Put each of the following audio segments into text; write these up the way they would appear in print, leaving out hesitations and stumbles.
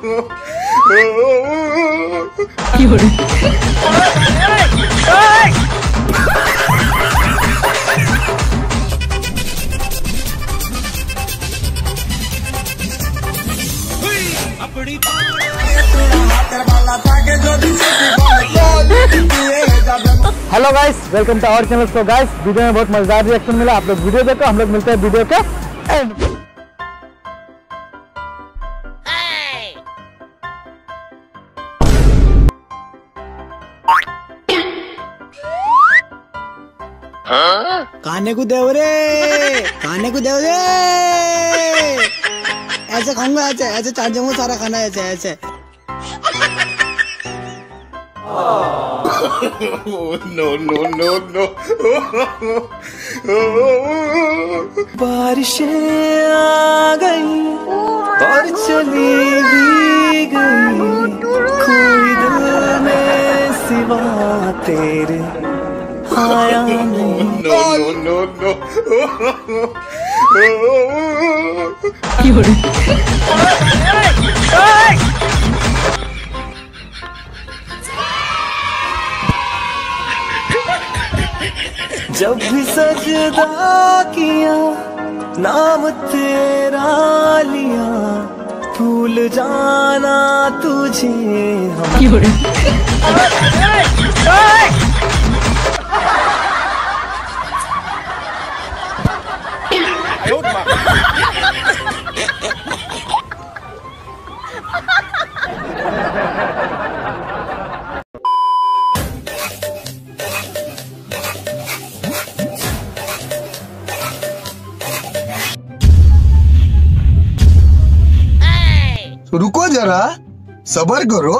Hello guys, welcome to our channel. तो guys, video में बहुत मजेदार रिएक्शन मिला। आप लोग वीडियो देखो, हम लोग मिलते हैं वीडियो के एंड। खाने को देव रे ऐसे खाऊंगा, ऐसे चाट जाऊंगा सारा खाना, ऐसे नो बारिशें आ गई और चली भी गई, कोई दिल में सिवा तेरे आया नहीं। नो जब भी सजदा किया, नाम तेरा लिया, भूल जाना तुझे रुको जरा, सबर करो।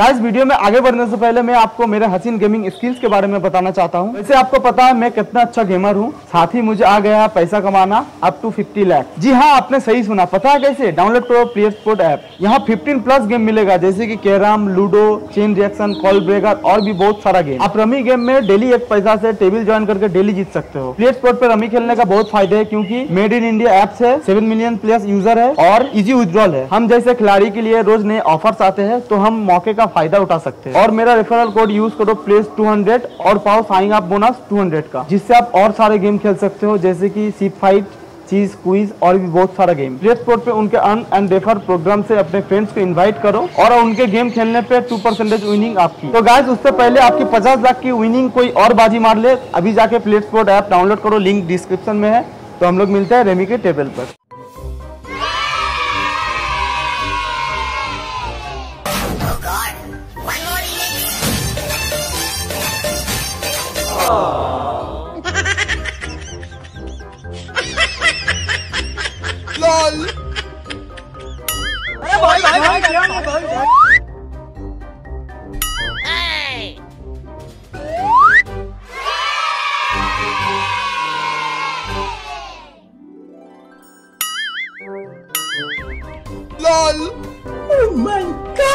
गाइस, वीडियो में आगे बढ़ने से पहले मैं आपको मेरे हसीन गेमिंग स्किल्स के बारे में बताना चाहता हूँ। वैसे आपको पता है मैं कितना अच्छा गेमर हूँ, साथ ही मुझे आ गया पैसा कमाना अप टू 50 लाख। जी हाँ, आपने सही सुना। पता है कैसे? डाउनलोड करो प्ले स्पोर्ट ऐप। यहाँ 15+ गेम मिलेगा, जैसे कि carrom, ludo, chain reaction, call breaker और भी बहुत सारा गेम। आप रमी गेम में डेली 1 पैसा से टेबल ज्वाइन करके डेली जीत सकते हो। प्ले स्पोर्ट पर रमी खेलने का बहुत फायदा है, क्योंकि मेड इन इंडिया ऐप है, 7 मिलियन प्लस यूजर है और इजी विथड्रॉल है। हम जैसे खिलाड़ी के लिए रोज नए ऑफर्स आते हैं, तो हम मौके का फायदा उठा सकते हैं। और मेरा रेफरल कोड यूज करो प्लेस 200 और पाओ साइन अप बोनस 200 का, जिससे आप और सारे गेम खेल सकते हो, जैसे कि सीप फाइट, चीज क्विज और भी बहुत सारा गेम। प्ले स्पोर्ट पे उनके अर्न एंड रेफर प्रोग्राम से अपने फ्रेंड्स को इनवाइट करो और उनके गेम खेलने पे 2% विनिंग आपकी। तो गाइस, उससे पहले आपकी 50 लाख की विनिंग कोई और बाजी मार ले, अभी जाके प्ले स्पोर्ट ऐप डाउनलोड करो, लिंक डिस्क्रिप्शन में है। तो हम लोग मिलते हैं रेमी के टेबल पर। Oh my God! Wow! Oh.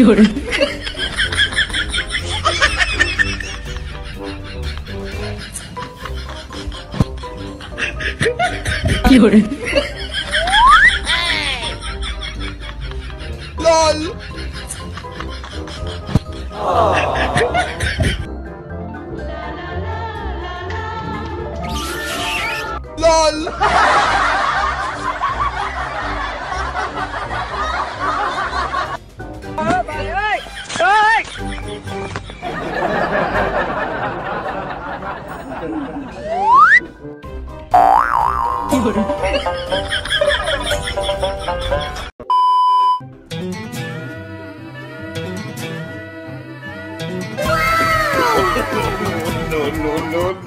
LOL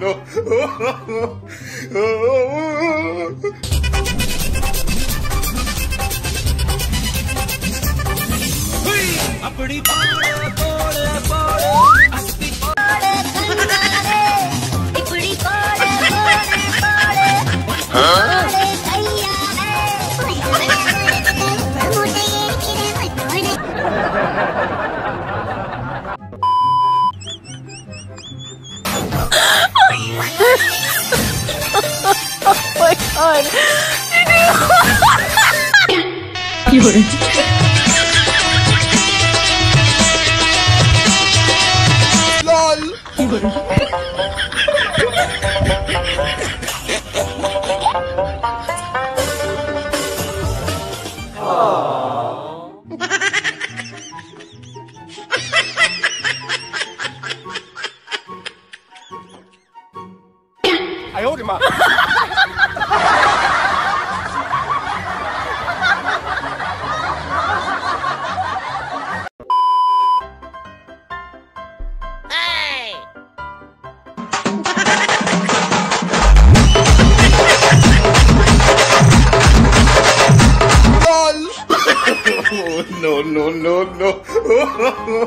No. अपनी Oh my god. I hold him up. No. No. No.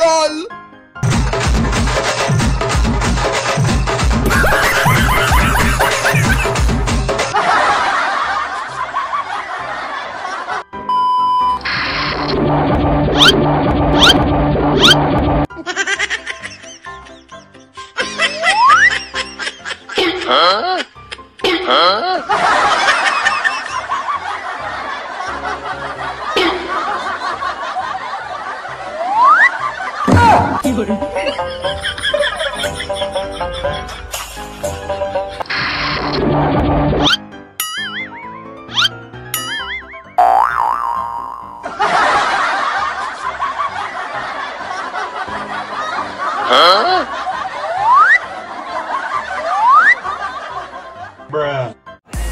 LOL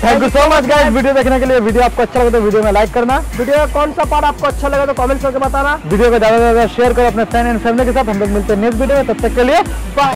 thank you so much guys video देखने के लिए। वीडियो आपको अच्छा लगे तो वीडियो में लाइक करना, वीडियो का कौन सा पार्ट आपको अच्छा लगा तो कमेंट करके बताना, वीडियो को ज्यादा से ज्यादा शेयर करो अपने फ्रेंड एंड फैमिली के साथ। हम लोग मिलते हैं नेक्स्ट वीडियो में, तब तक के लिए बाय।